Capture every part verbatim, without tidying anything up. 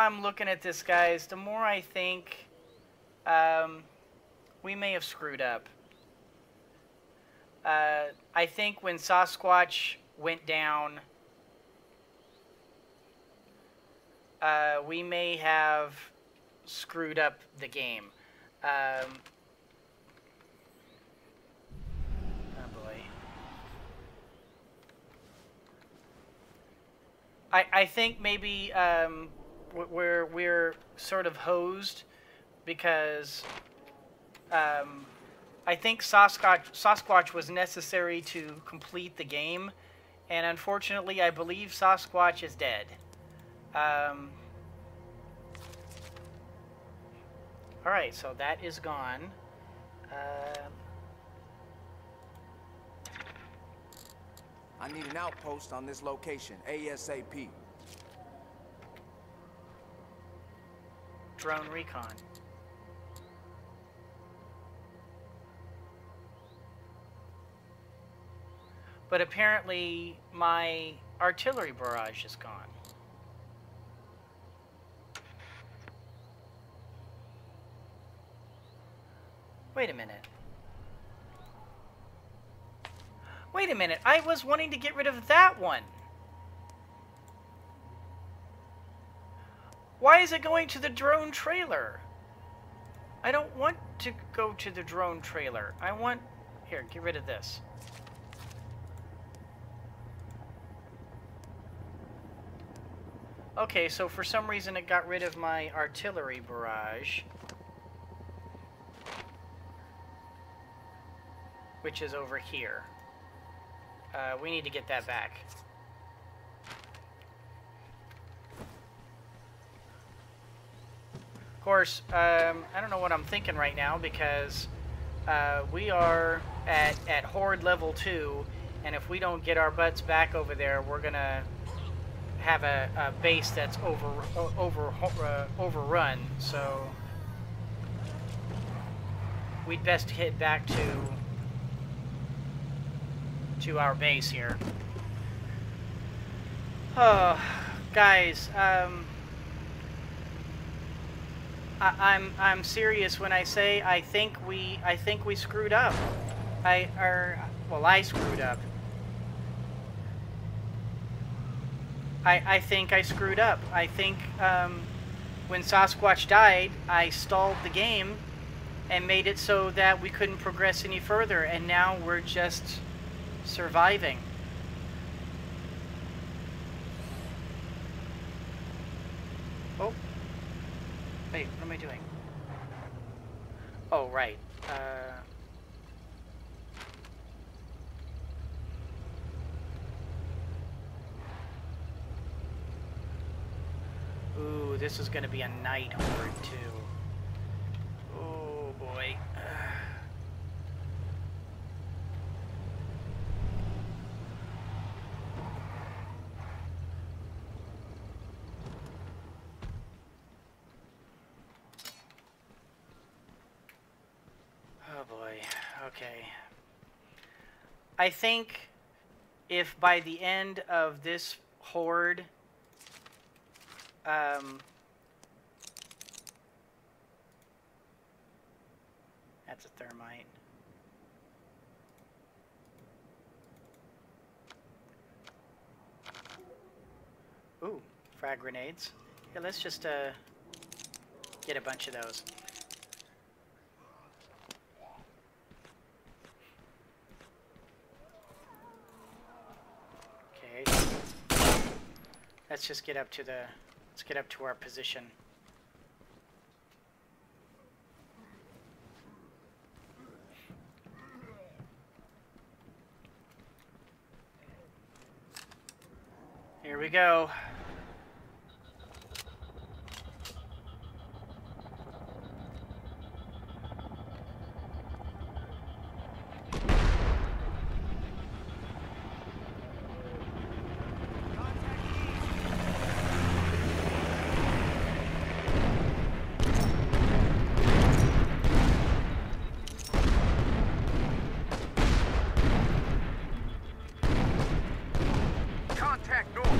I'm looking at this, guys, the more I think um, we may have screwed up. Uh, I think when Sasquatch went down, uh, we may have screwed up the game. Um, oh boy. I I think maybe um, we're we're sort of hosed because. Um, I think Sasquatch, Sasquatch was necessary to complete the game, and unfortunately, I believe Sasquatch is dead. Um, all right, so that is gone. Uh, I need an outpost on this location, ASAP. Drone recon. But apparently, my artillery barrage is gone. Wait a minute. Wait a minute. I was wanting to get rid of that one. Why is it going to the drone trailer? I don't want to go to the drone trailer. I want... Here, get rid of this. Okay, so for some reason it got rid of my artillery barrage, which is over here. Uh, we need to get that back. Of course, um, I don't know what I'm thinking right now because uh, we are at, at Horde level two, and if we don't get our butts back over there, we're gonna have a, a base that's over over uh, overrun, so we'd best head back to to our base here. Oh, guys, um, I, I'm I'm serious when I say I think we I think we screwed up. I or well, I screwed up. I, I think I screwed up. I think um, when Sasquatch died, I stalled the game and made it so that we couldn't progress any further, and now we're just surviving. Oh. Wait, what am I doing? Oh, right. Uh... Ooh, this is going to be a night horde, too. Oh, boy. Oh, boy. Okay. I think if by the end of this horde... Um, that's a thermite. Ooh, frag grenades. Here, let's just uh, get a bunch of those. Okay. Let's just get up to the... Let's get up to our position. Here we go. North.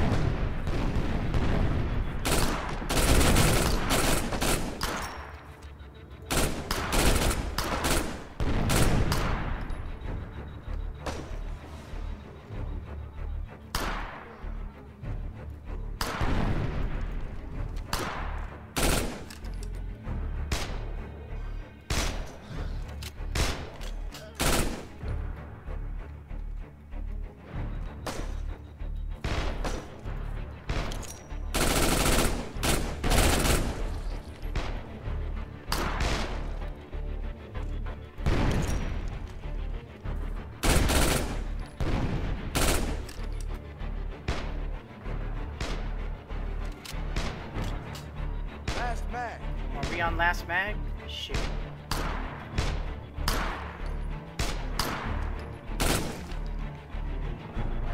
down last mag? Shoot.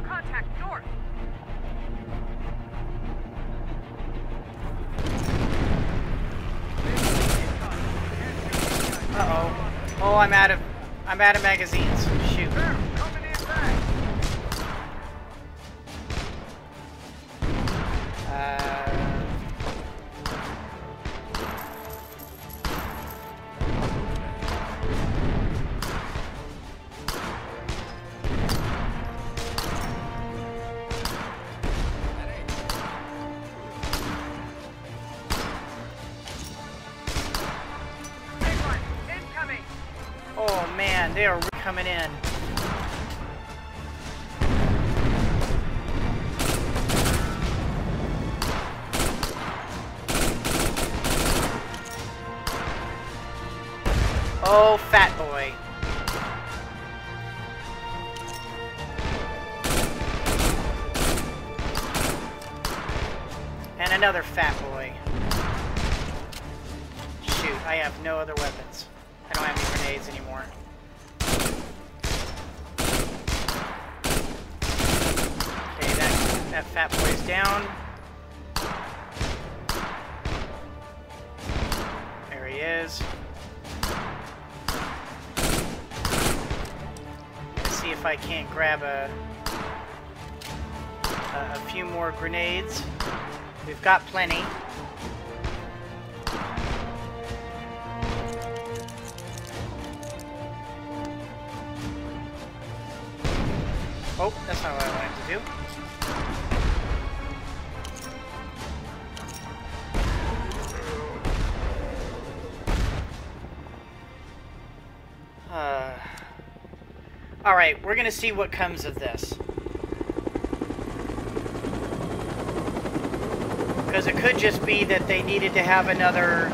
Contact north. Uh-oh. Oh, I'm out of I'm out of magazines. Shoot. Coming in. Oh, fat boy. And another fat boy. Shoot, I have no other weapons. I don't have any grenades anymore. That fat boy's down. There he is. Let's see if I can't grab a, a a few more grenades. We've got plenty. Oh, that's not what I wanted to do. Alright, we're gonna see what comes of this. Because it could just be that they needed to have another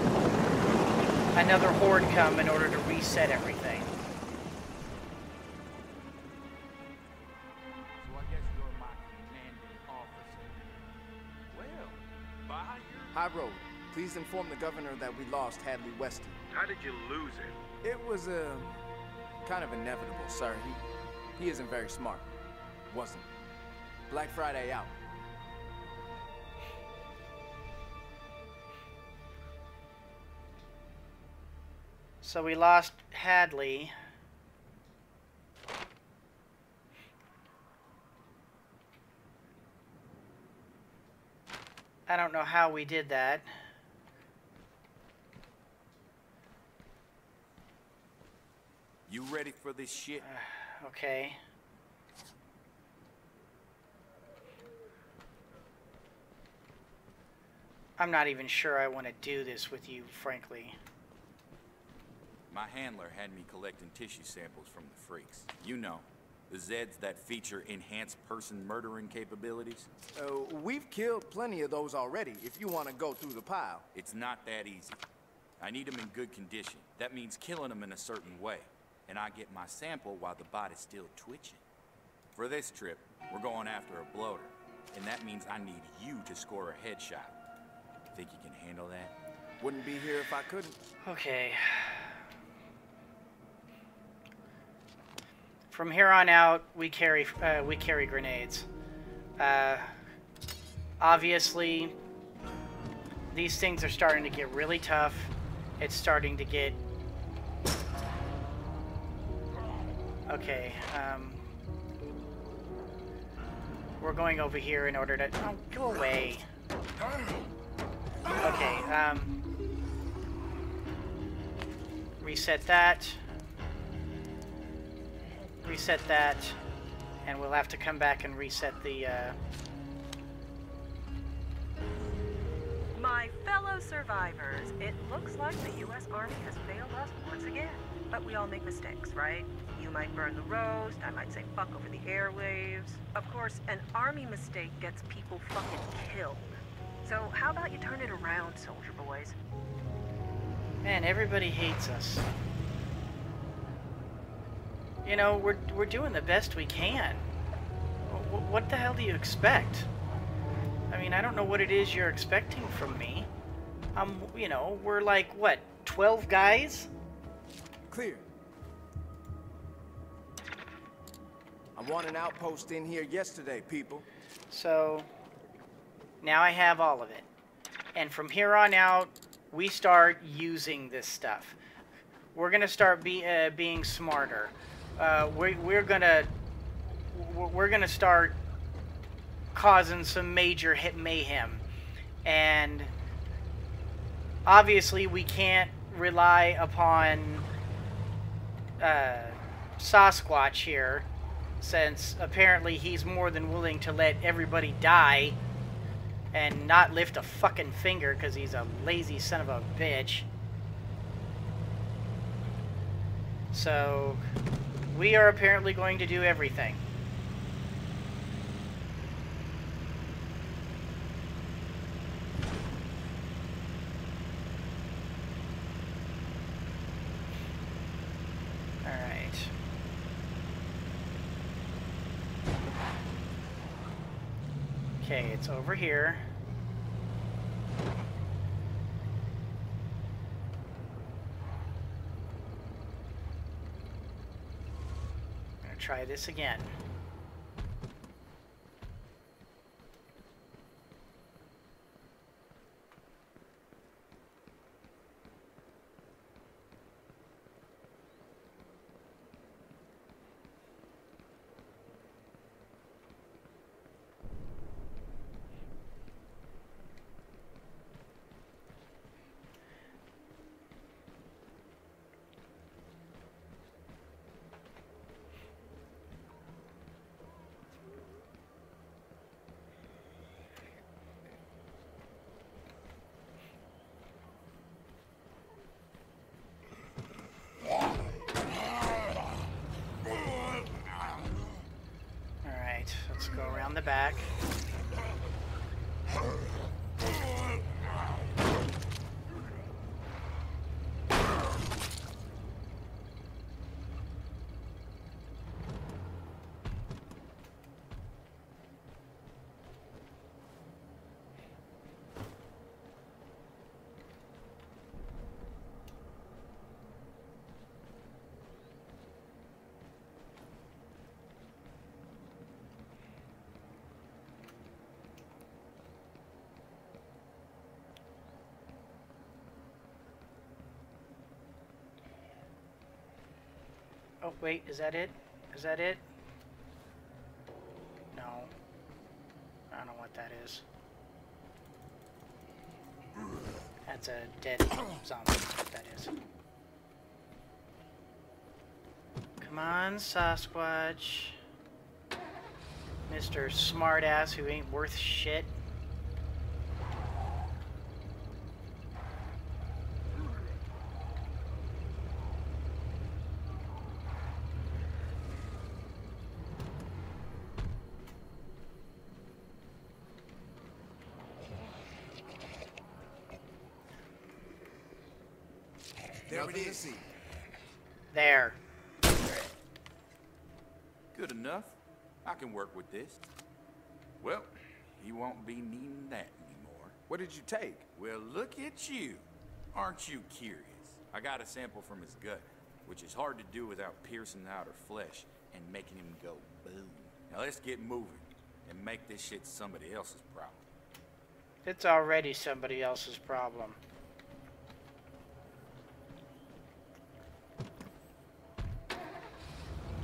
another horde come in order to reset everything. So I guess you're my commanding officer. Well, by your high road, please inform the governor that we lost Hadley Weston. How did you lose him? It was a uh... kind of inevitable, sir. He, he isn't very smart. Wasn't. Black Friday out. So we lost Hadley. I don't know how we did that. You ready for this shit? Uh, okay. I'm not even sure I want to do this with you, frankly. My handler had me collecting tissue samples from the freaks. You know, the Zeds that feature enhanced person murdering capabilities. Uh, we've killed plenty of those already, if you want to go through the pile. It's not that easy. I need them in good condition. That means killing them in a certain way. And I get my sample while the body's still twitching. For this trip, we're going after a bloater, and that means I need you to score a headshot. Think you can handle that? Wouldn't be here if I couldn't. Okay. From here on out, we carry uh, we carry grenades. Uh, obviously, these things are starting to get really tough. It's starting to get. Okay, um, we're going over here in order to, oh, go away. Okay, um, reset that, reset that, and we'll have to come back and reset the, uh... My fellow survivors, it looks like the U S Army has failed us once again. But we all make mistakes, right? You might burn the roast, I might say fuck over the airwaves. Of course, an army mistake gets people fucking killed. So how about you turn it around, soldier boys? Man, everybody hates us. You know, we're, we're doing the best we can. W- what the hell do you expect? I mean, I don't know what it is you're expecting from me. Um, you know, we're like, what, twelve guys? Clear. I want an outpost in here yesterday, people. So, now I have all of it. And from here on out, we start using this stuff. We're going to start be, uh, being smarter. Uh, we, we're going to we're going to start causing some major hit mayhem. And obviously we can't rely upon uh, Sasquatch here, since apparently he's more than willing to let everybody die and not lift a fucking finger because he's a lazy son of a bitch. So, we are apparently going to do everything. All right. Okay, it's over here. Try this again. Go around the back. Oh, wait, is that it? Is that it? No. I don't know what that is. That's a dead zombie, that's what that is. Come on, Sasquatch. Mister Smartass who ain't worth shit. There it is. There. Good enough. I can work with this. Well, you won't be needing that anymore. What did you take? Well, look at you. Aren't you curious? I got a sample from his gut, which is hard to do without piercing the outer flesh and making him go boom. Now let's get moving and make this shit somebody else's problem. It's already somebody else's problem.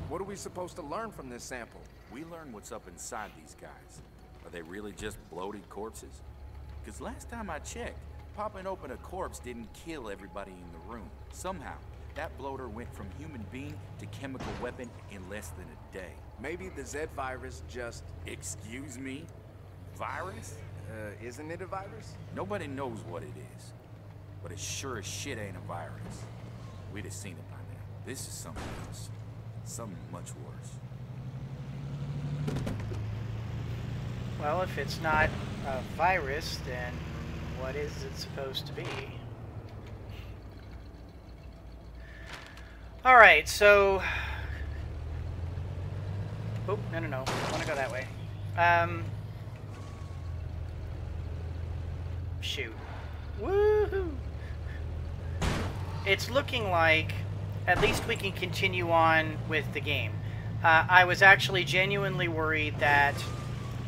What are we supposed to learn from this sample? We learn what's up inside these guys. Are they really just bloated corpses? Because last time I checked, popping open a corpse didn't kill everybody in the room. Somehow, that bloater went from human being to chemical weapon in less than a day. Maybe the Z virus just... Excuse me? Virus? Uh, isn't it a virus? Nobody knows what it is. But it sure as shit ain't a virus. We'd have seen it by now. This is something else. Something much worse. Well, if it's not a virus, then what is it supposed to be? Alright, so... Oh, no, no, no. I want to go that way. Um... Shoot. Woohoo! It's looking like at least we can continue on with the game. Uh, I was actually genuinely worried that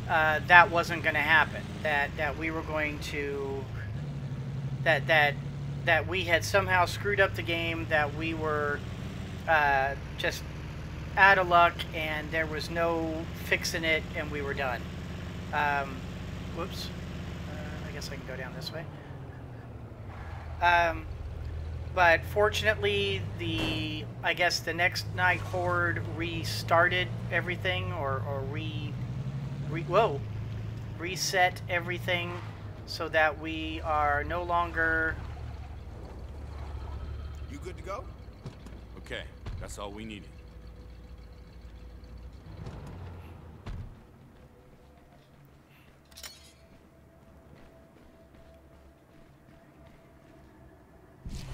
uh, that wasn't going to happen. That that we were going to that that that we had somehow screwed up the game. That we were uh, just out of luck, and there was no fixing it, and we were done. Um, whoops. Uh, I guess I can go down this way. Um, but fortunately, the I guess the next night horde restarted everything, or or re, re whoa, reset everything, so that we are no longer. You good to go? Okay, that's all we needed.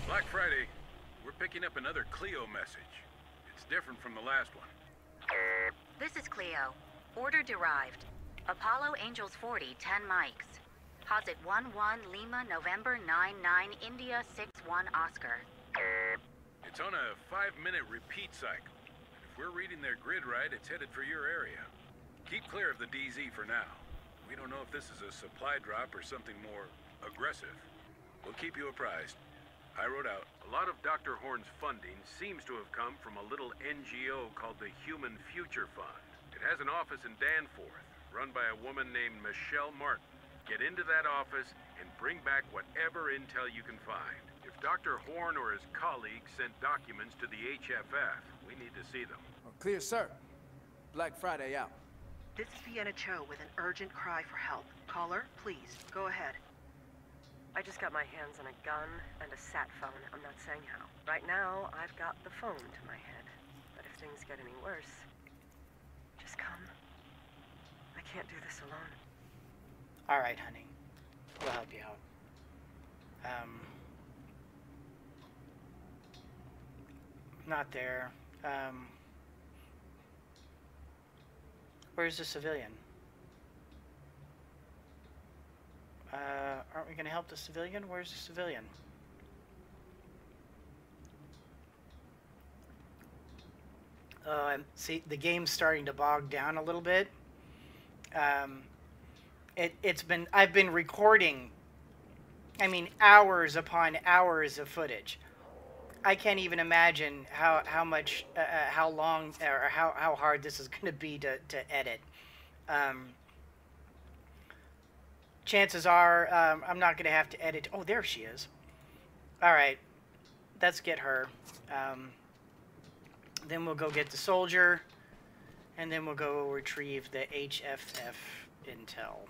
Black Friday, we're picking up another Cleo message. It's different from the last one. This is Cleo. Order derived. Apollo Angels forty, ten mics. Posit one one Lima November nine nine India six one Oscar. It's on a five minute repeat cycle. If we're reading their grid right, it's headed for your area. Keep clear of the D Z for now. We don't know if this is a supply drop or something more aggressive. We'll keep you apprised. I wrote out, a lot of Doctor Horn's funding seems to have come from a little N G O called the Human Future Fund. It has an office in Danforth, run by a woman named Michelle Martin. Get into that office and bring back whatever intel you can find. If Doctor Horn or his colleagues sent documents to the H F F, we need to see them. Well, clear, sir. Black Friday out. This is Vienna Cho with an urgent cry for help. Caller, please, go ahead. I just got my hands on a gun and a sat phone. I'm not saying how. Right now, I've got the phone to my head. But if things get any worse, just come. I can't do this alone. All right, honey. We'll help you out. Um, not there. Um, where's the civilian? Uh, aren't we going to help the civilian? Where's the civilian? Uh, see, the game's starting to bog down a little bit. Um, it, it's been, I've been recording, I mean, hours upon hours of footage. I can't even imagine how, how much, uh, how long, or how, how hard this is going to be to, to edit. Um... Chances are, um, I'm not going to have to edit. Oh, there she is. All right. Let's get her. Um, then we'll go get the soldier. And then we'll go retrieve the H F F intel.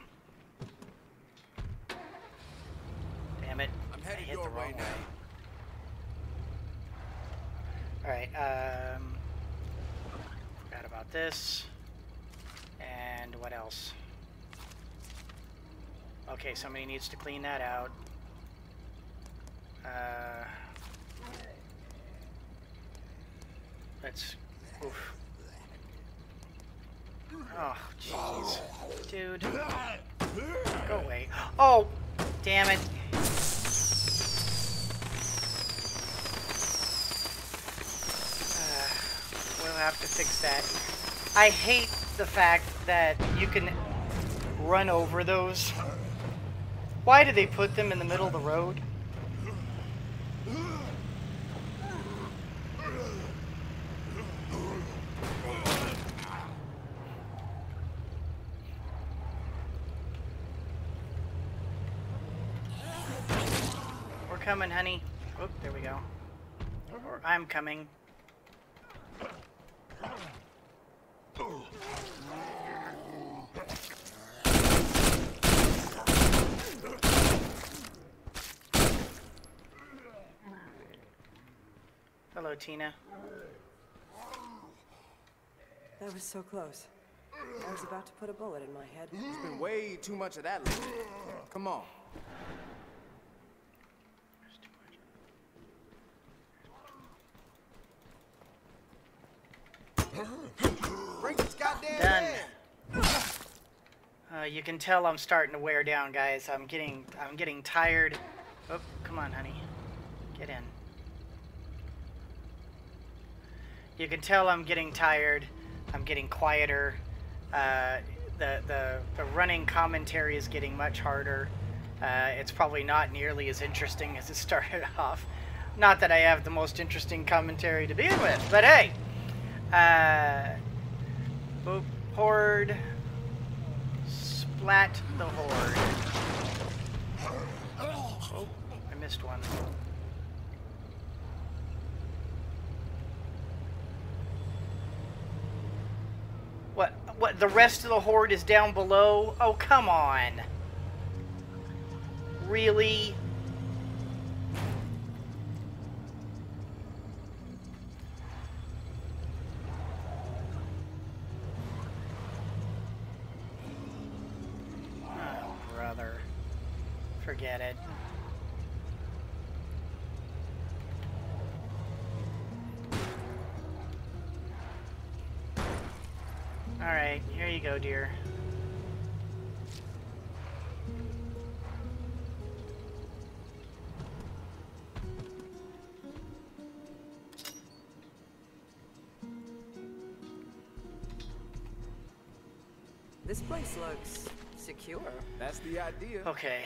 Damn it. I'm headed I hit your the wrong way. All right. Um, forgot about this. And what else? Okay, somebody needs to clean that out. Uh, let's... Oof. Oh, jeez. Dude. Go away. Oh! Damn it. Uh, we'll have to fix that. I hate the fact that you can run over those. Why do they put them in the middle of the road? We're coming, honey. Oh, there we go. Or I'm coming. Hello, Tina. That was so close. I was about to put a bullet in my head. There's been way too much of that lately. Come on. There's too much. Break this goddamn head. Done. Uh, you can tell I'm starting to wear down, guys. I'm getting, I'm getting tired. Come on, honey. Get in. You can tell I'm getting tired. I'm getting quieter. Uh, the, the, the running commentary is getting much harder. Uh, it's probably not nearly as interesting as it started off. Not that I have the most interesting commentary to begin with, but hey! Uh, boop, horde. Splat the horde. Oh, I missed one. What, what, the rest of the horde is down below? Oh, come on. Really? Oh, brother. Forget it. All right, here you go, dear. This place looks secure. That's the idea. Okay.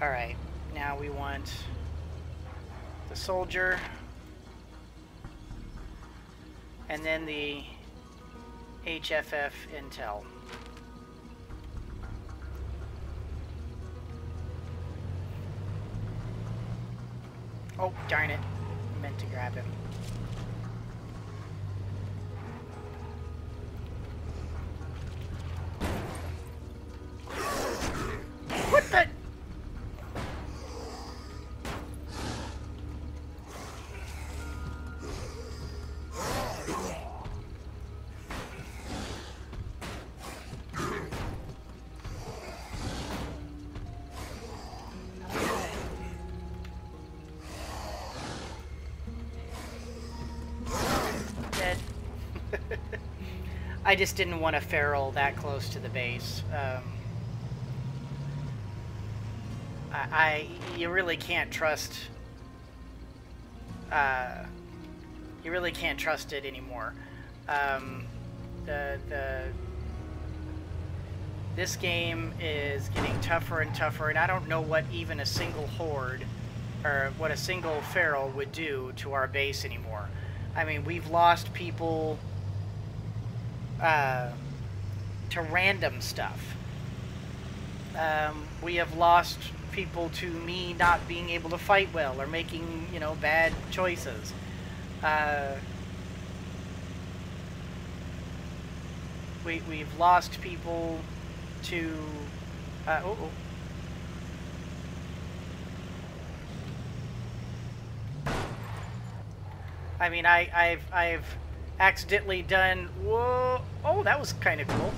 All right, now we want the soldier, and then the H F F intel. Oh, darn it. I meant to grab him. I just didn't want a feral that close to the base. Um, I, I, you really can't trust. Uh, you really can't trust it anymore. Um, the the this game is getting tougher and tougher, and I don't know what even a single horde or what a single feral would do to our base anymore. I mean, we've lost people. Uh, to random stuff. Um, we have lost people to me not being able to fight well or making, you know, bad choices. Uh, we, we've lost people to... Uh, oh, oh. I mean, I, I've... I've accidentally done. Whoa! Oh, that was kind of cool.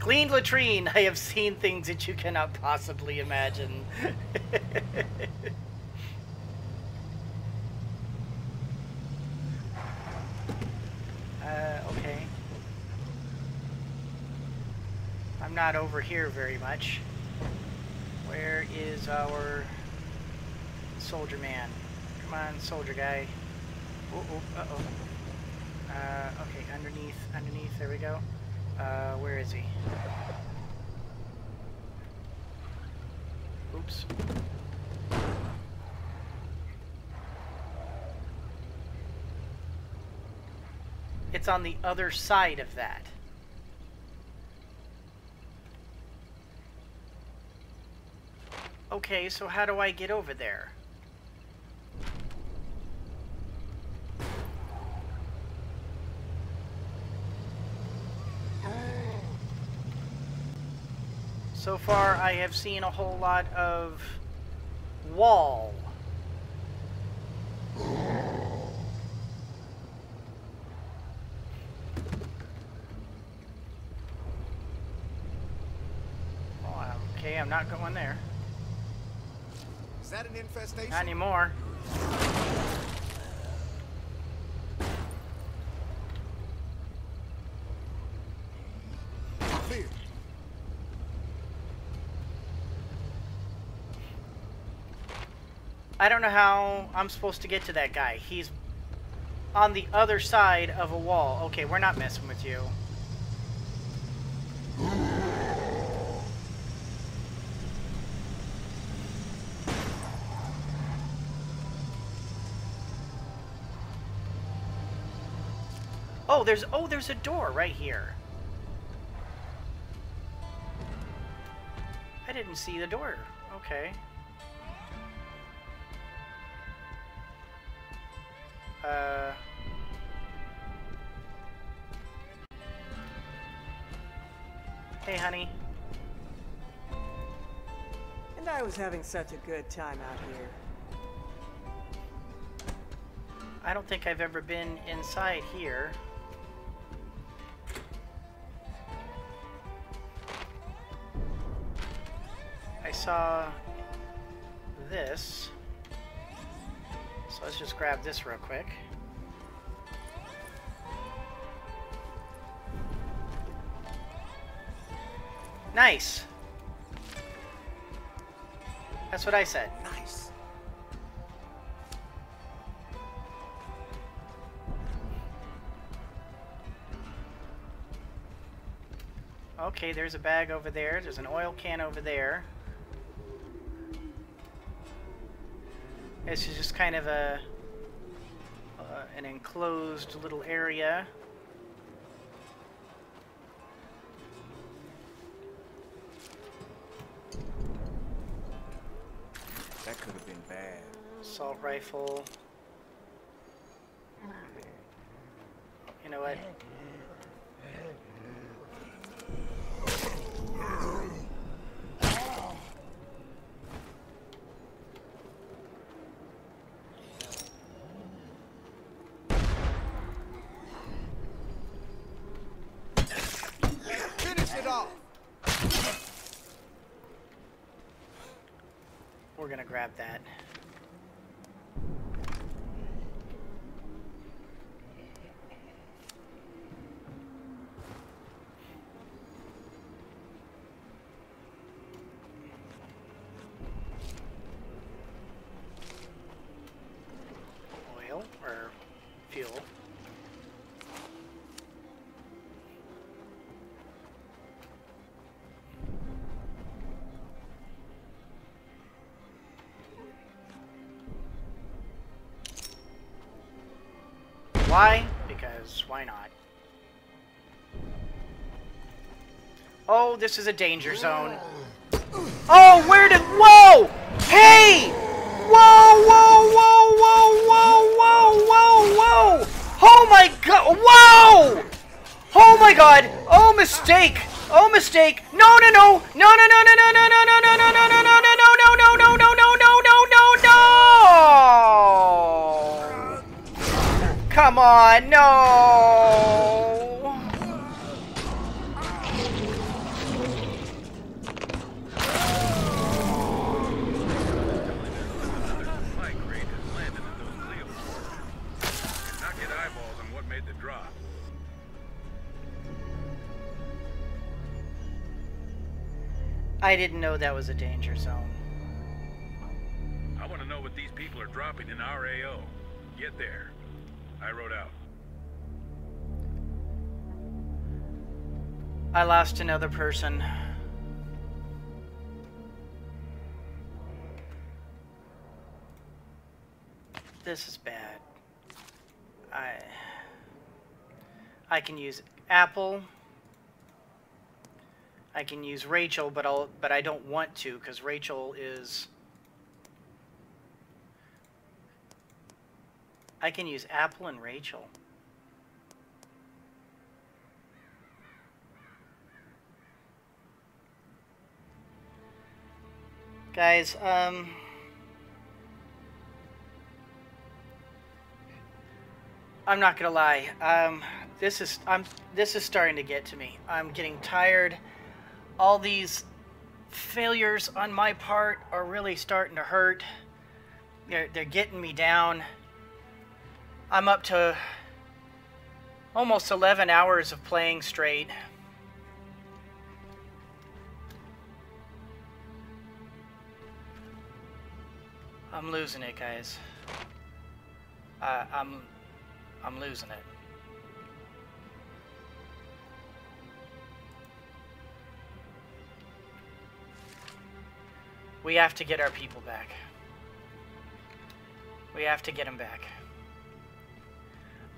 Clean latrine. I have seen things that you cannot possibly imagine. uh, okay. I'm not over here very much. Where is our soldier man? On, soldier guy. Oh, oh, uh oh. Uh, okay, underneath, underneath, there we go. Uh, where is he? Oops. It's on the other side of that. Okay, so how do I get over there? So far, I have seen a whole lot of wall. Oh, okay, I'm not going there. Is that an infestation? Not anymore. I don't know how I'm supposed to get to that guy. He's on the other side of a wall. Okay, we're not messing with you. Oh, there's oh, there's a door right here. I didn't see the door. Okay. Uh. Hey, honey. And I was having such a good time out here. I don't think I've ever been inside here. I saw this. So let's just grab this real quick. Nice. That's what I said. Nice. Okay, there's a bag over there. There's an oil can over there. This is just kind of a uh, an enclosed little area. That could have been bad. Assault rifle. You know what? Grab that. Oil or fuel. Why? Because why not? Oh, this is a danger zone. Oh, where did... Whoa! Hey! Whoa, whoa, whoa, whoa, whoa, whoa, whoa, whoa! Oh my god! Whoa! Oh my god! Oh, mistake! Oh, mistake! No, no, no! No, no, no, no, no, no, no, no, no, no, no, no, no, no, no, no, no, no, no, no, no, no, no! Come on, no! I didn't know that was a danger zone. I want to know what these people are dropping in our A O. Get there. I rode out. I lost another person. This is bad. I I can use Apple. I can use Rachel, but I'll but I don't want to because Rachel is. I can use Apple and Rachel. Guys, um... I'm not gonna lie. Um, this is, I'm, this is starting to get to me. I'm getting tired. All these failures on my part are really starting to hurt. They're, they're getting me down. I'm up to almost eleven hours of playing straight. I'm losing it, guys. I, I'm, I'm losing it. We have to get our people back. We have to get them back.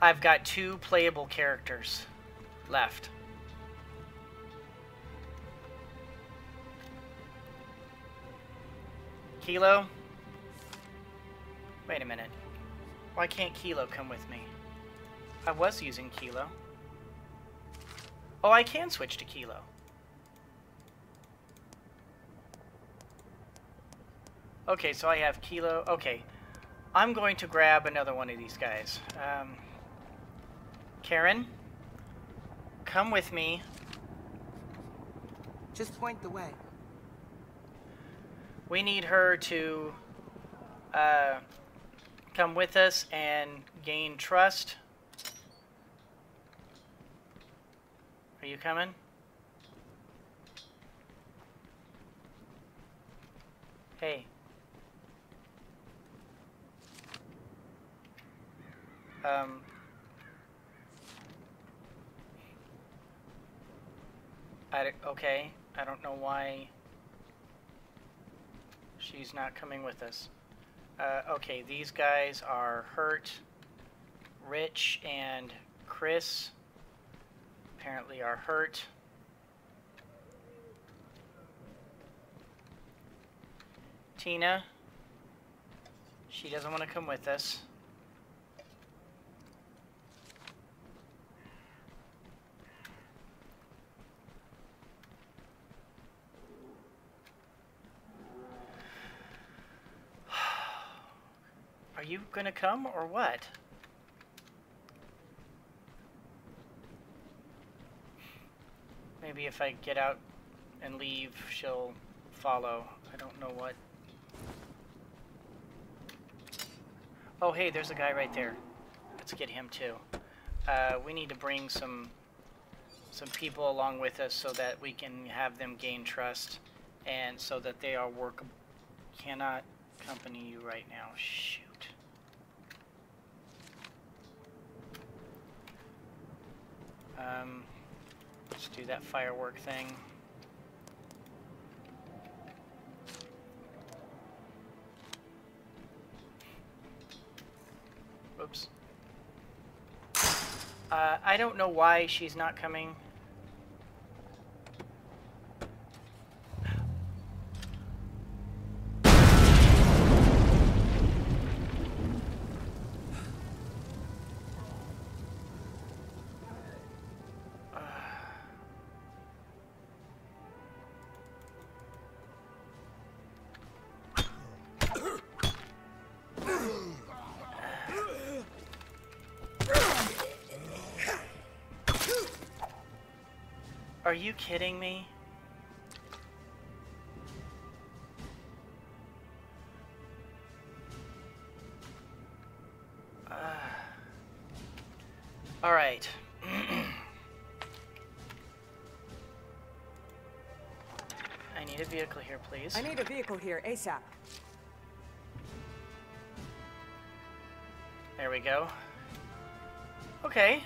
I've got two playable characters left. Kilo? Wait a minute. Why can't Kilo come with me? I was using Kilo. Oh, I can switch to Kilo. Okay, so I have Kilo. Okay. I'm going to grab another one of these guys. Um, Karen, come with me. Just point the way. We need her to uh, come with us and gain trust. Are you coming? Hey. Um, I, okay, I don't know why she's not coming with us. Uh, okay, these guys are Hurt, Rich, and Chris. Apparently are Hurt. Tina, she doesn't want to come with us. Are you gonna come or what? Maybe if I get out and leave, she'll follow. I don't know what. Oh, hey, there's a guy right there. Let's get him too. Uh, we need to bring some some people along with us so that we can have them gain trust and so that they are workable. Cannot accompany you right now. Shoot. Um, let's do that firework thing. Oops. Uh, I don't know why she's not coming. Are you kidding me? Uh, all right. I need a vehicle here, please. I need a vehicle here, ASAP. There we go. Okay.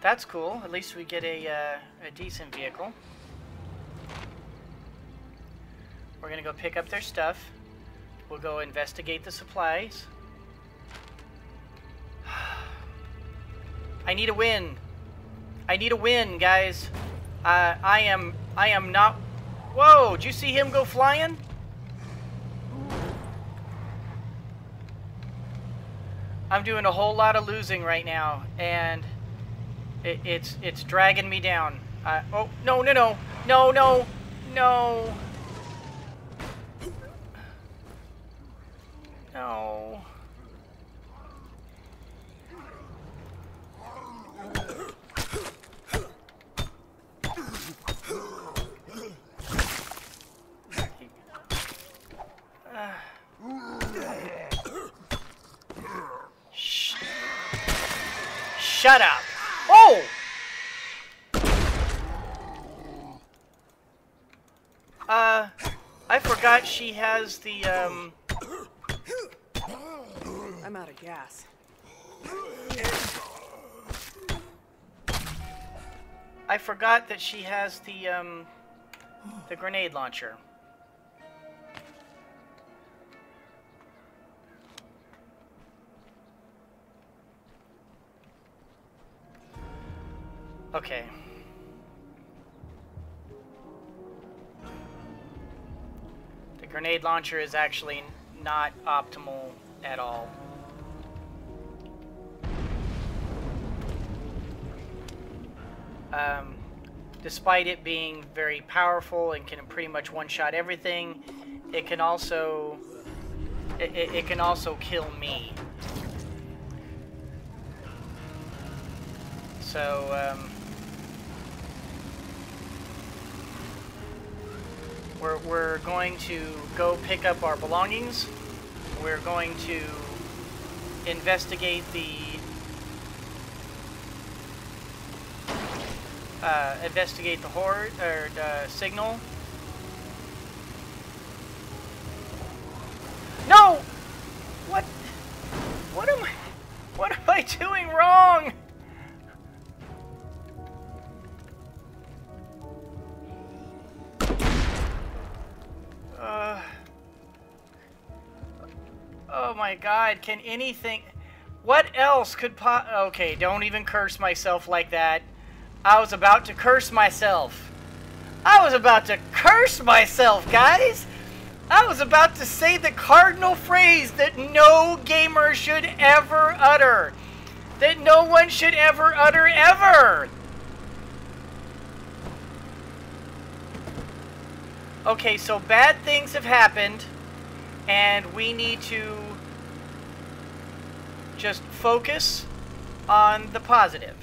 That's cool. At least we get a, uh, a decent vehicle. We're gonna go pick up their stuff. We'll go investigate the supplies. I need a win. I need a win, guys. Uh, I am. I am not. Whoa! Did you see him go flying? I'm doing a whole lot of losing right now, and. It, it's it's dragging me down. Uh, oh no no no no no no no. Shut up. Oh! Uh, I forgot she has the, um... I'm out of gas. I forgot that she has the, um... the grenade launcher. Okay. The grenade launcher is actually not optimal at all. Um, despite it being very powerful and can pretty much one-shot everything, it can also it, it, it can also kill me. So um, We're, we're going to go pick up our belongings. We're going to investigate the uh, investigate the horde or the signal. No! What? What am I? What am I doing wrong? Uh, oh my god, can anything... What else could po- Okay, don't even curse myself like that. I was about to curse myself. I was about to curse myself, guys! I was about to say the cardinal phrase that no gamer should ever utter. That no one should ever utter, ever! Okay, so bad things have happened, and we need to just focus on the positive.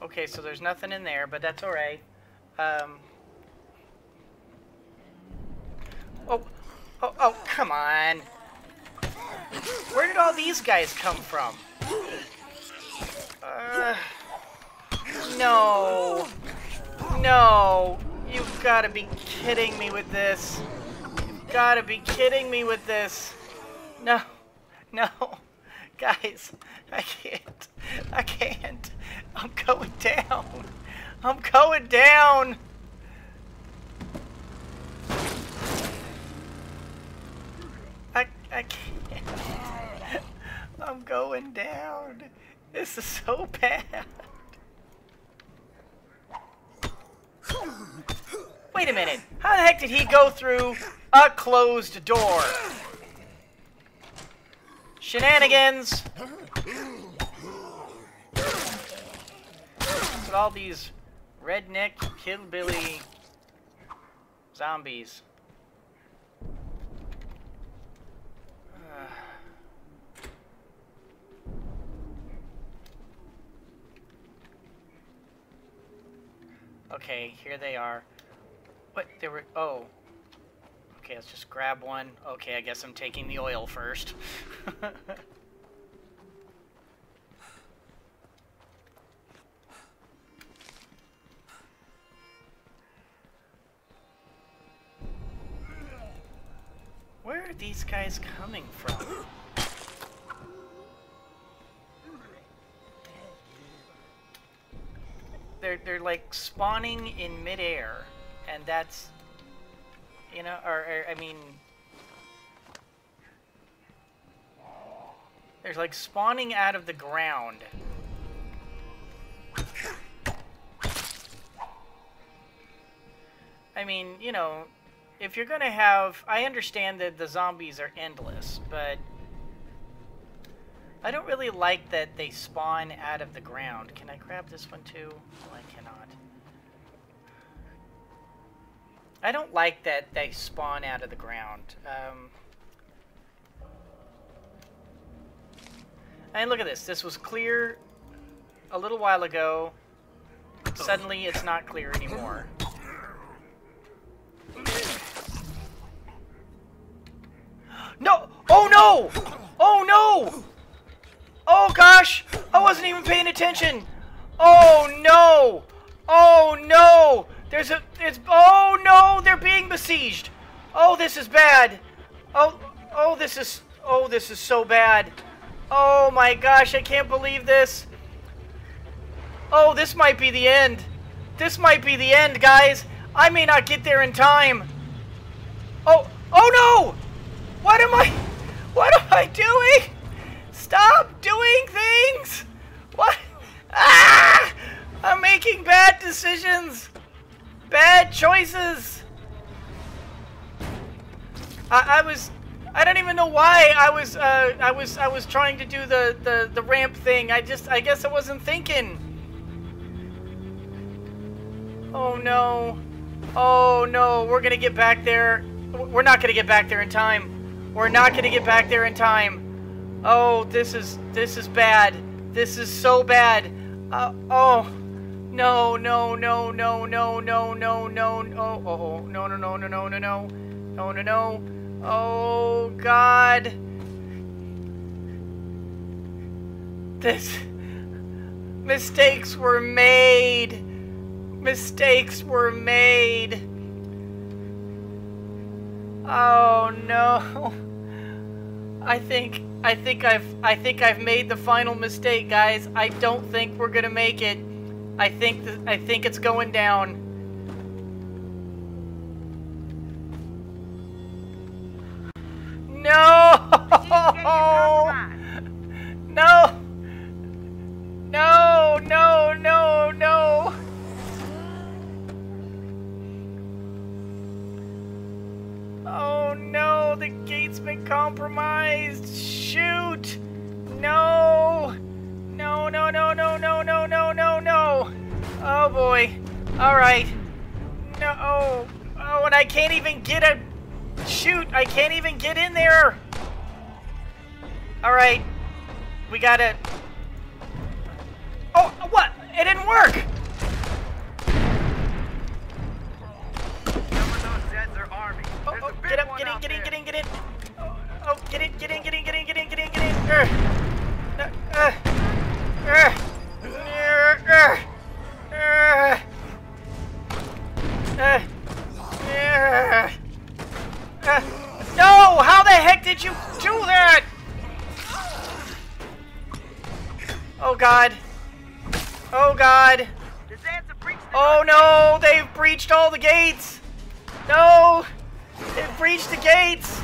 Okay, so there's nothing in there, but that's all right. Um, oh, oh, oh, come on. Where did all these guys come from? Uh, no. No, you've got to be kidding me with this. You've got to be kidding me with this. No, no, guys, I can't. I can't. I'm going down. I'm going down. I, I can't. I'm going down. This is so bad. Wait a minute, how the heck did he go through a closed door? Shenanigans! That's what all these redneck hillbilly zombies. Uh. Okay, here they are. What? They were... Oh. Okay, let's just grab one. Okay, I guess I'm taking the oil first. Where are these guys coming from? They're, they're like spawning in midair, and that's, you know, or, or, I mean, they're like spawning out of the ground. I mean, you know, if you're gonna have, I understand that the zombies are endless, but I don't really like that they spawn out of the ground. Can I grab this one too? Well, I cannot. I don't like that they spawn out of the ground. Um, and look at this. This was clear a little while ago. Suddenly it's not clear anymore. No! Oh no! Oh no! Oh gosh! I wasn't even paying attention! Oh no! Oh no! There's a... It's... Oh no! They're being besieged! Oh, this is bad! Oh... Oh, this is... Oh, this is so bad! Oh my gosh, I can't believe this! Oh, this might be the end! This might be the end, guys! I may not get there in time! Oh... Oh no! What am I... What am I doing? Stop doing things! What? Ah! I'm making bad decisions! Bad choices! I, I was... I don't even know why I was, uh, I was, I was trying to do the, the, the ramp thing. I just, I guess I wasn't thinking. Oh no. Oh no, we're gonna get back there. We're not gonna get back there in time. We're not gonna get back there in time. Oh, this is, this is bad. This is so bad. Uh, oh. No, no, no, no, no, no, no, no, no, oh, oh, no, no, no, no, no, no, no, no, no, no. Oh God! This mistakes were made. Mistakes were made. Oh no! I think I think I've I think I've made the final mistake, guys. I don't think we're gonna make it. I think th I think it's going down. No! No! No! No! No! No! Oh no! The gate's been compromised! Shoot! No! No! No! No! No! No! No! No! No! No! Oh boy! All right. No! Oh! Oh! And I can't even get a. Shoot, I can't even get in there. Alright. We gotta... Oh, what? It didn't work! Some of those Zeds are army. Oh, oh, get up, get in, get in, get in, get in. Oh, oh, get in, get in, get in, get in, get in, get in, get in. Urgh. Urgh. Urgh. Urgh. Urgh. Urgh. Urgh. Uh, no! How the heck did you do that? Oh God! Oh God! Oh no! They've breached all the gates! No! They've breached the gates!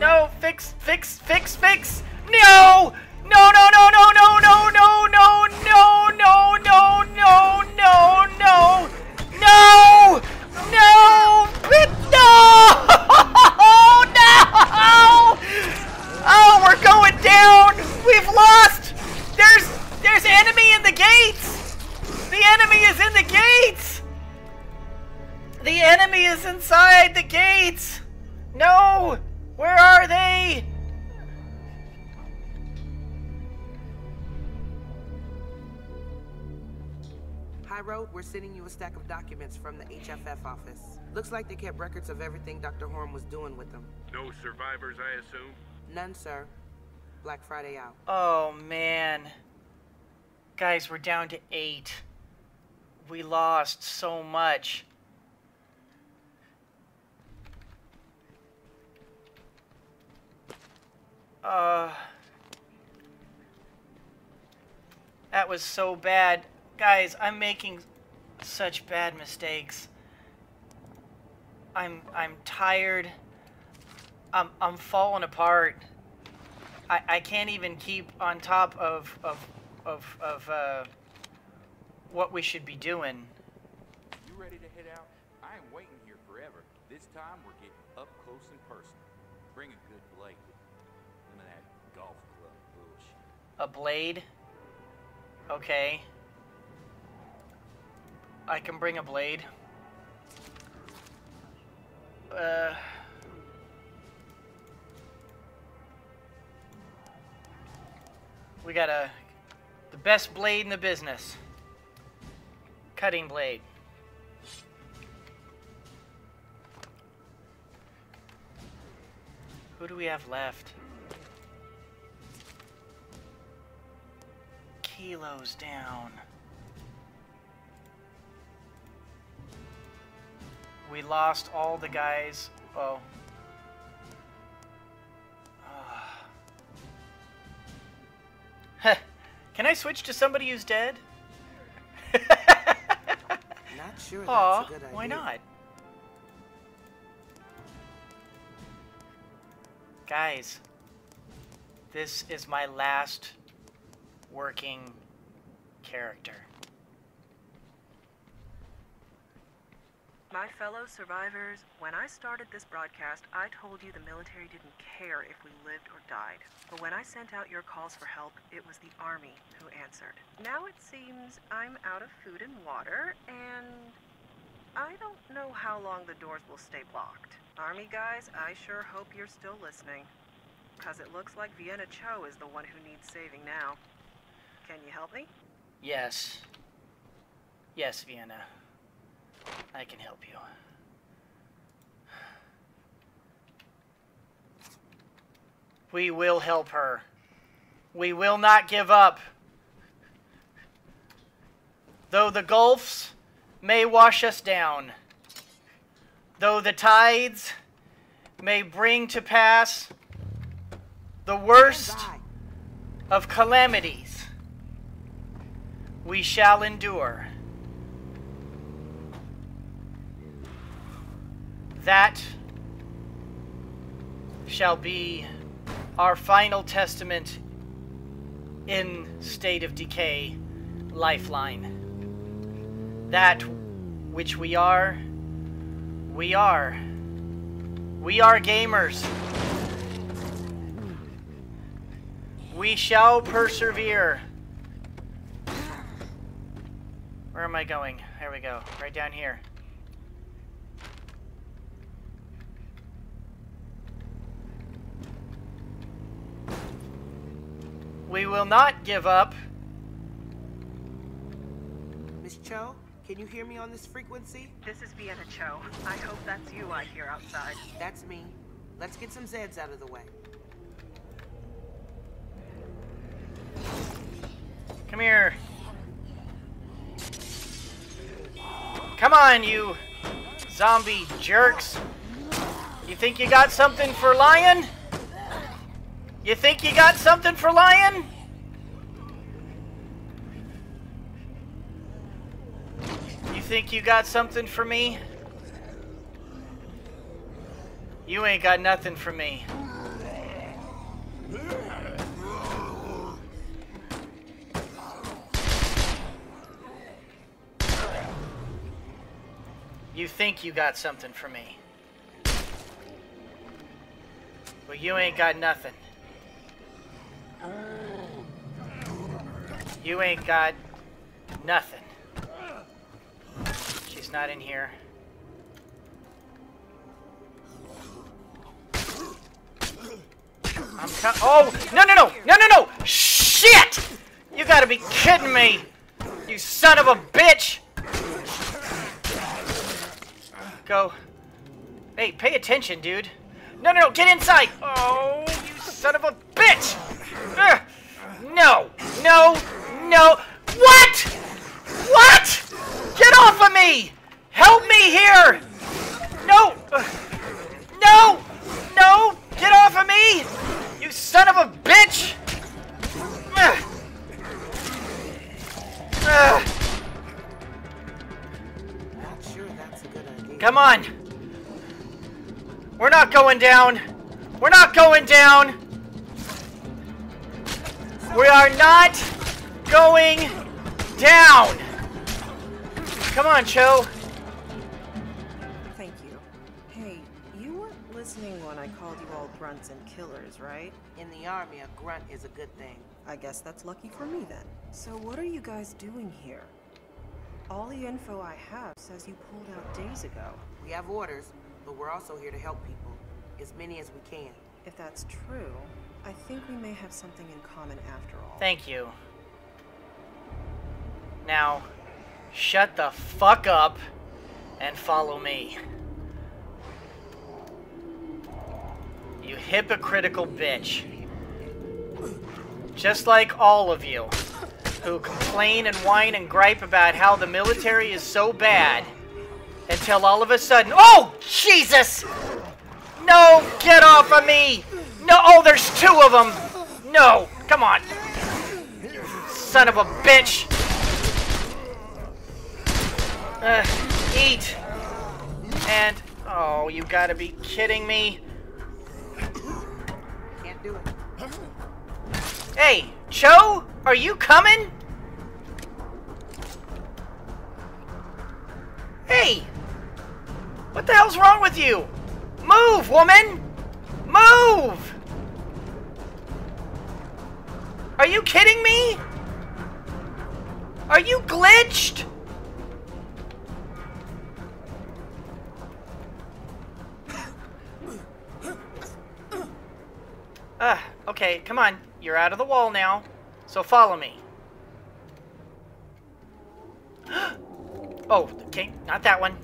No! Fix! Fix! Fix! Fix! No! No! No! No! No! No! No! No! No! No! No! No! No! No! No! No! No! No! Oh! Oh, we're going down! We've lost! There's there's enemy in the gates! The enemy is in the gates! The enemy is inside the gates! No! Where are they? High Road, we're sending you a stack of documents from the H F F office. Looks like they kept records of everything Doctor Horn was doing with them. No survivors, I assume? None, sir. Black Friday out. Oh, man. Guys, we're down to eight. We lost so much. Uh... That was so bad. Guys, I'm making such bad mistakes. I'm I'm tired. I'm I'm falling apart. I I can't even keep on top of of of of uh what we should be doing. You ready to head out? I am waiting here forever. This time we're getting up close and personal. Bring a good blade. None of that golf club bullshit. A blade? Okay. I can bring a blade. Uh, we got a the best blade in the business. Cutting blade. Who do we have left? kilos down. We lost all the guys. Oh. Uh. Can I switch to somebody who's dead? Not sure that's Aww, a good idea. Why not? Guys, this is my last working character. My fellow survivors, when I started this broadcast, I told you the military didn't care if we lived or died. But when I sent out your calls for help, it was the Army who answered. Now it seems I'm out of food and water, and I don't know how long the doors will stay blocked. Army guys, I sure hope you're still listening, because it looks like Vienna Cho is the one who needs saving now. Can you help me? Yes. Yes, Vienna. I can help you. We will help her. We will not give up. Though the gulfs may wash us down, though the tides may bring to pass the worst of calamities, we shall endure. That shall be our final testament in State of Decay Lifeline. That which we are, we are. We are gamers. We shall persevere. Where am I going? There we go. Right down here. We will not give up. Miss Cho, can you hear me on this frequency? This is Vienna Cho. I hope that's you I hear outside. That's me. Let's get some Zeds out of the way. Come here. Come on, you zombie jerks. You think you got something for Lion? You think you got something for Lion? You think you got something for me? You ain't got nothing for me. You think you got something for me? Well, you ain't got nothing. You ain't got nothing. She's not in here. I'm co- Oh! No, no, no! No, no, no! Shit! You gotta be kidding me! You son of a bitch! Go. Hey, pay attention, dude. No, no, no! Get inside! Oh, you son of a bitch! Ugh. No! No! No! What?! What?! Get off of me! Help me here! No! No! No! Get off of me! You son of a bitch! Ugh. Ugh. Not sure that's a good idea. Come on! We're not going down! We're not going down! We are not going down! Come on, Cho. Thank you. Hey, you weren't listening when I called you all grunts and killers, right? In the Army, a grunt is a good thing. I guess that's lucky for me, then. So what are you guys doing here? All the info I have says you pulled out days ago. We have orders, but we're also here to help people. As many as we can. If that's true, I think we may have something in common after all. Thank you. Now, shut the fuck up and follow me. You hypocritical bitch. Just like all of you. who complain and whine and gripe about how the military is so bad until all of a sudden... Oh, Jesus! No, get off of me! No, oh, there's two of them! No, come on. Son of a bitch! Uh, eat! And... Oh, you gotta be kidding me. Can't do it. Hey, Cho, are you coming? Hey! What the hell's wrong with you? Move, woman! Move! Are you kidding me? Are you glitched? Ah, uh, okay, come on. You're out of the wall now, so follow me. Oh, okay, not that one.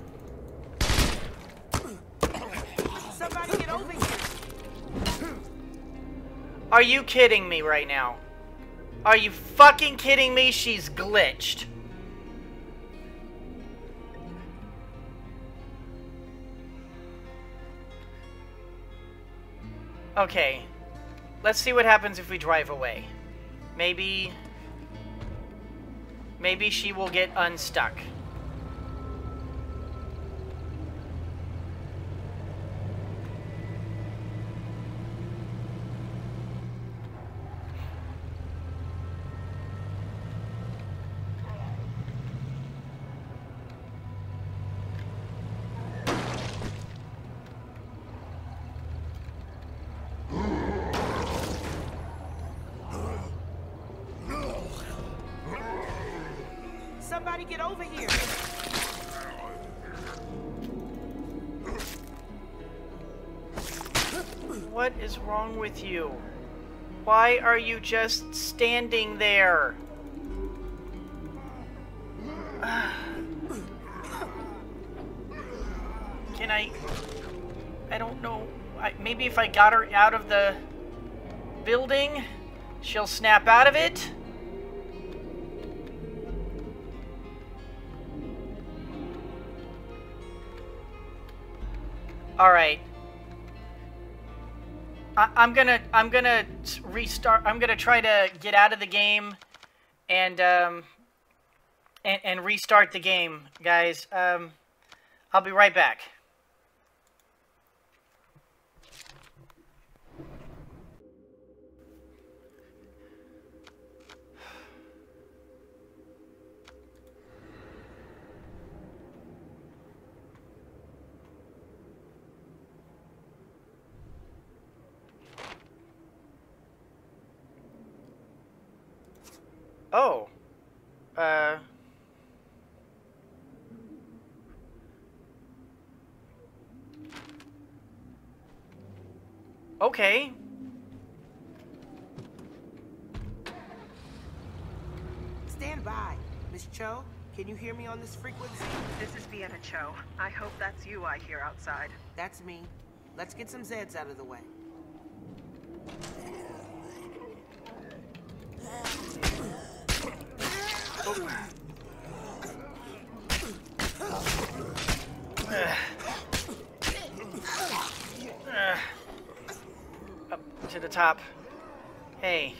Somebody get over here. Are you kidding me right now? Are you fucking kidding me? She's glitched. Okay. Let's see what happens if we drive away. Maybe... Maybe she will get unstuck. Get over here. What is wrong with you? Why are you just standing there? Can I... I don't know. I, maybe if I got her out of the building, she'll snap out of it? All right. I I'm gonna I'm gonna restart. I'm gonna try to get out of the game, and um, and, and restart the game, guys. Um, I'll be right back. Oh, uh, okay. Stand by. Miss Cho, can you hear me on this frequency? This is Vienna Cho. I hope that's you I hear outside. That's me. Let's get some Zeds out of the way. Top. Hey.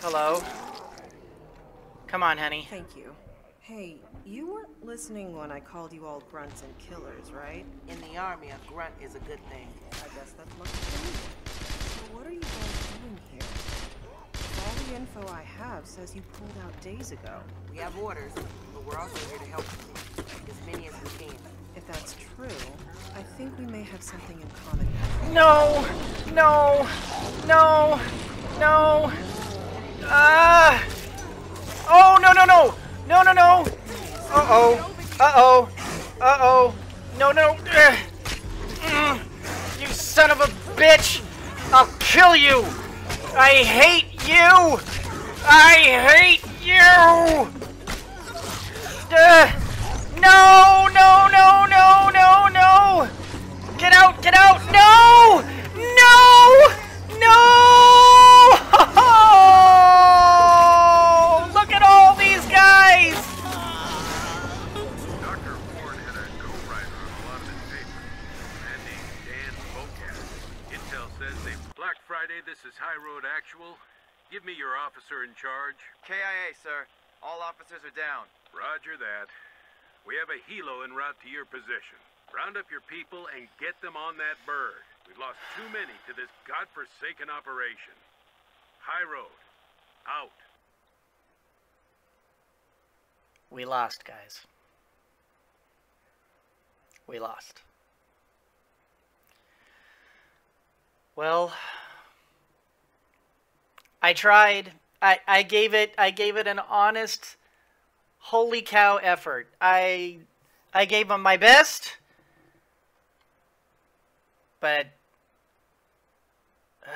Hello. Come on, honey. Thank you. Hey, you weren't listening when I called you all grunts and killers, right? In the army, a grunt is a good thing. I guess that's lucky. So what are you guys doing here? The info I have says you pulled out days ago. We have orders, but we're also here to help you. As many as we can. If that's true, I think we may have something in common. No! No! No! No! Ah! Uh, oh, no, no, no! No, no, no! Uh-oh. Uh-oh. Uh-oh. No, no. Uh, mm, you son of a bitch! I'll kill you! I hate you! I hate you! Uh, No, no, no, no, no, no! Get out, get out! No! No! No! Oh, look at all these guys! Doctor Horn had a co-writer on a lot of the statements. Man named Dan Bocat. Intel says they... Black Friday, this is High Road Actual. Give me your officer in charge. K I A, sir. All officers are down. Roger that. We have a helo en route to your position. Round up your people and get them on that bird. We've lost too many to this godforsaken operation. High Road, out. We lost, guys. We lost. Well, I tried. I, I gave it I gave it an honest holy cow effort. I I gave them my best. But uh,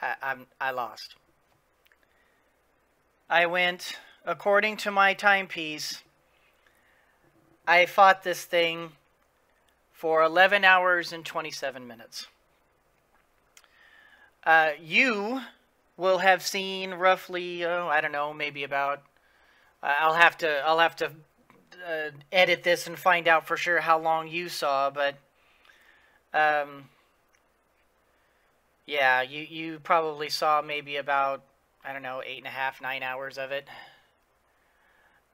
I I'm I lost. I went according to my timepiece. I fought this thing for eleven hours and twenty-seven minutes. Uh, you will have seen roughly, oh, I don't know, maybe about. Uh, I'll have to, I'll have to uh, edit this and find out for sure how long you saw, but, um, yeah, you you probably saw maybe about, I don't know, eight and a half, nine hours of it,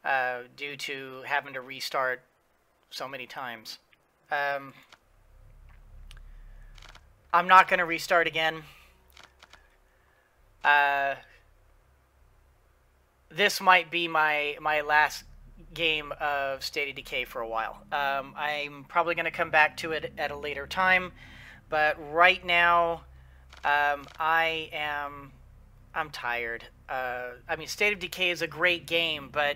uh, due to having to restart so many times. Um, I'm not going to restart again. Uh, this might be my my last game of State of Decay for a while. Um, I'm probably going to come back to it at a later time, but right now, um, I am I'm tired. Uh, I mean, State of Decay is a great game, but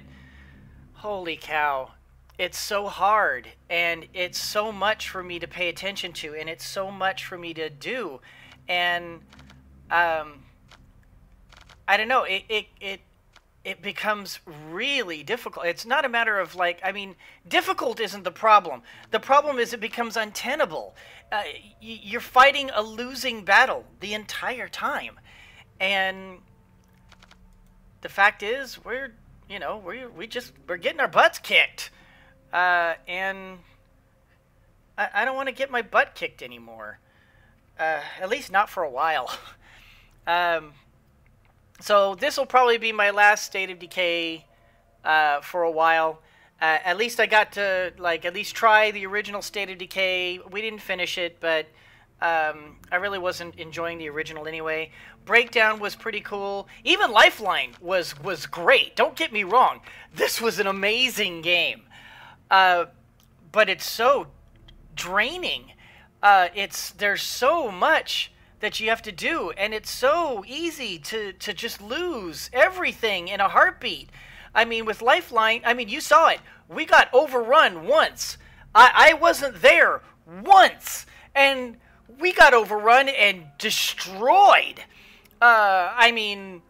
holy cow, it's so hard, and it's so much for me to pay attention to, and it's so much for me to do, and um. I don't know, it, it it it becomes really difficult. It's not a matter of like, I mean, difficult isn't the problem. The problem is it becomes untenable. Uh, you're fighting a losing battle the entire time. And the fact is, we're, you know, we we just, we're getting our butts kicked. Uh, and I, I don't want to get my butt kicked anymore. Uh, at least not for a while. um... So this will probably be my last State of Decay uh, for a while. Uh, at least I got to, like, at least try the original State of Decay. We didn't finish it, but um, I really wasn't enjoying the original anyway. Breakdown was pretty cool. Even Lifeline was, was great. Don't get me wrong. This was an amazing game. Uh, but it's so draining. Uh, it's, there's so much that you have to do, and it's so easy to to just lose everything in a heartbeat. I mean, with Lifeline, I mean, you saw it. We got overrun once. I, I wasn't there once, and we got overrun and destroyed. Uh, I mean,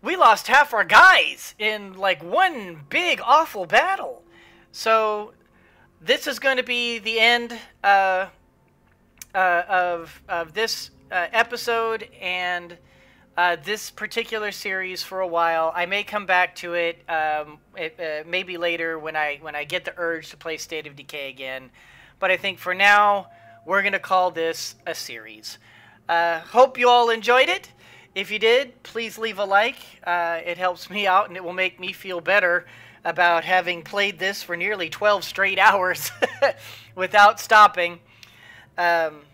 we lost half our guys in like one big awful battle. So this is going to be the end uh, uh, of of this. Uh, episode and uh, this particular series for a while. I may come back to it, um, it uh, maybe later when I when I get the urge to play State of Decay again. But I think for now we're gonna call this a series. Uh, hope you all enjoyed it. If you did, please leave a like. Uh, it helps me out and it will make me feel better about having played this for nearly twelve straight hours without stopping. Um,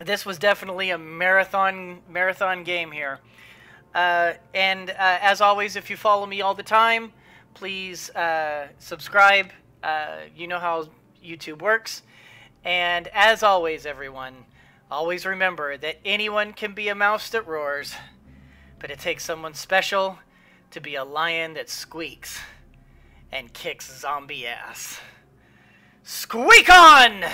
This was definitely a marathon marathon game here. Uh, and uh, as always, if you follow me all the time, please uh, subscribe. Uh, you know how YouTube works. And as always, everyone, always remember that anyone can be a mouse that roars, but it takes someone special to be a lion that squeaks and kicks zombie ass. Squeak on!